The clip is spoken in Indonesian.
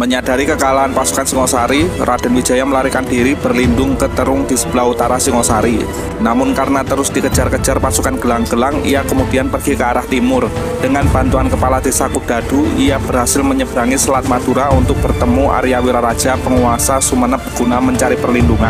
Menyadari kekalahan pasukan Singosari, Raden Wijaya melarikan diri berlindung ke terung di sebelah utara Singosari. Namun karena terus dikejar-kejar pasukan gelang-gelang, ia kemudian pergi ke arah timur. Dengan bantuan kepala desa Kudatu, ia berhasil menyeberangi Selat Madura untuk bertemu Arya Wiraraja, penguasa Sumenep, guna mencari perlindungan.